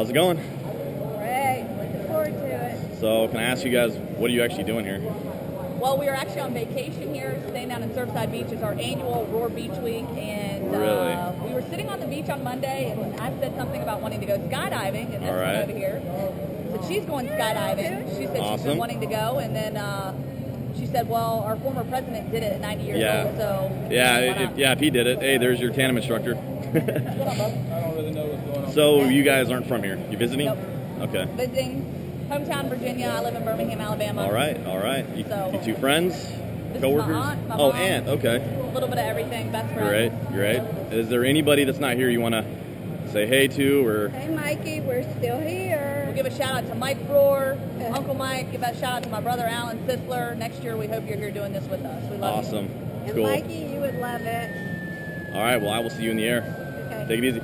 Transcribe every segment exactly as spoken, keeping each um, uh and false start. How's it going? All right, looking forward to it. So can I ask you guys, what are you actually doing here? Well, we are actually on vacation here, staying down in Surfside Beach. It's our annual Roar Beach Week, and really? uh, we were sitting on the beach on Monday, and I said something about wanting to go skydiving, and then right. over here. So she's going skydiving. She said awesome. She's been wanting to go, and then uh, she said, well, our former president did it at ninety years yeah. old, so... Yeah, if, yeah, if he did it. Hey, there's your tandem instructor. I don't really know what's going on. So yeah. you guys aren't from here? You visiting? Nope. Okay. Visiting. Hometown, Virginia. I live in Birmingham, Alabama. All right, all right. You, so, you two friends? This coworkers? Is my aunt, my oh, mom. Aunt. Okay. A little bit of everything. Best friend. Great, great. Is there anybody that's not here you want to say hey to or? Hey, Mikey, we're still here. We'll give a shout out to Mike Roar, yeah. Uncle Mike. Give a shout out to my brother Alan Sisler. Next year, we hope you're here doing this with us. We love awesome. You. Awesome. And cool. Mikey, you would love it. All right. Well, I will see you in the air. Okay. Take it easy.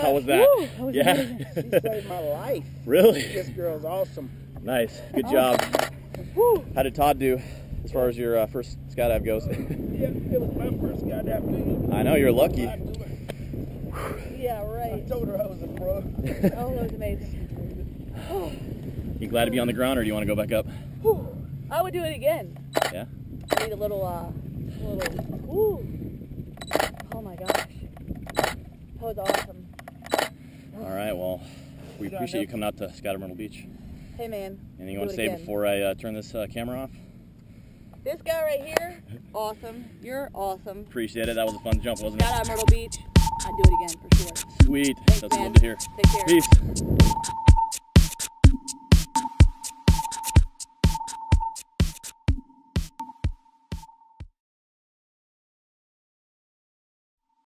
How was that? Woo, that was yeah. amazing. She saved my life. Really? This girl's awesome. Nice. Good awesome. Job. Woo. How did Todd do as far as your uh, first skydive goes? Yeah, it was my first skydive. I know, you're lucky. Yeah, right. I told her I was a pro. Oh, that was amazing. Oh. You glad to be on the ground or do you want to go back up? I would do it again. Yeah? I need a little, uh, little, woo. Oh my gosh. That was awesome. All right, well, we appreciate you coming out to Skydive Myrtle Beach. Hey, man. Anything you want to say before I uh, turn this uh, camera off? This guy right here, awesome. You're awesome. Appreciate it. That was a fun jump, wasn't it? Skydive Myrtle Beach. I'd do it again for sure. Sweet. That's what I love to hear. Take care. Peace.